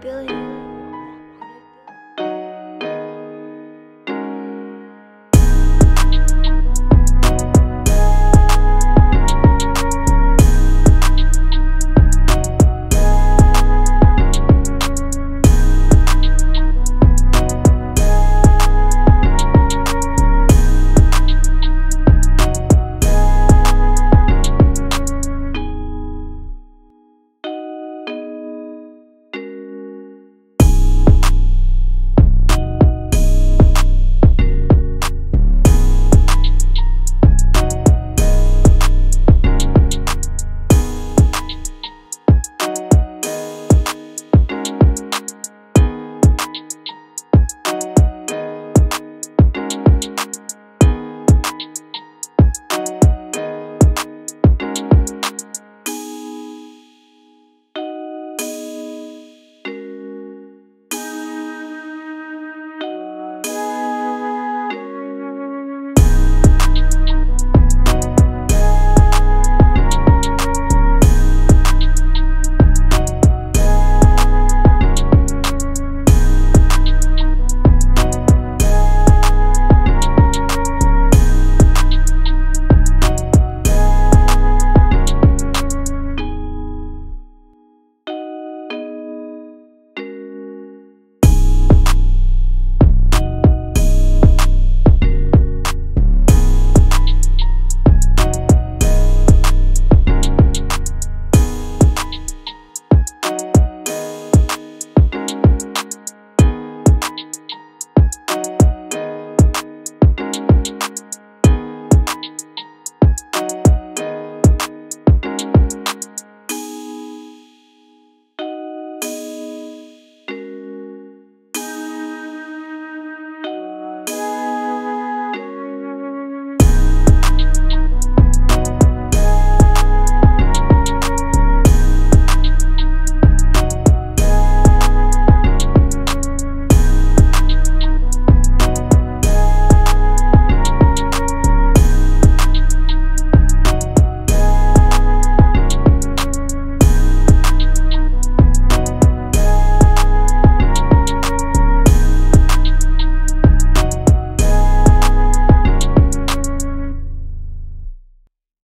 billion.